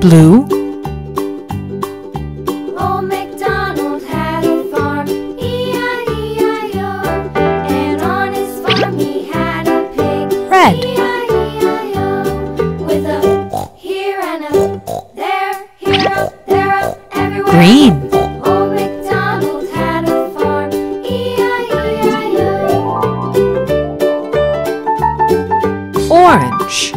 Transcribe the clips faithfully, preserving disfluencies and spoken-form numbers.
blue. Old MacDonald had a farm, E I E I O. And on his farm he had a pig, red. E I E I O. With a here and a there, here up, there up, everywhere. Green. Old MacDonald had a farm, E I E I O. Orange.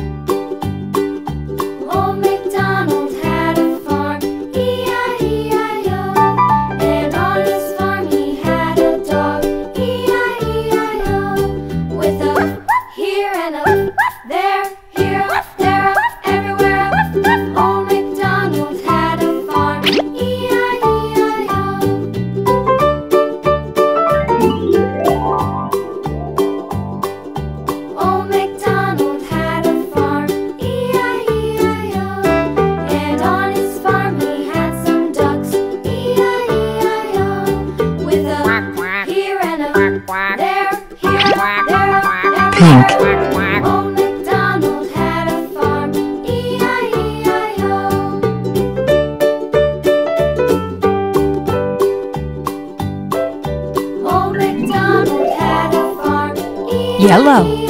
Yellow.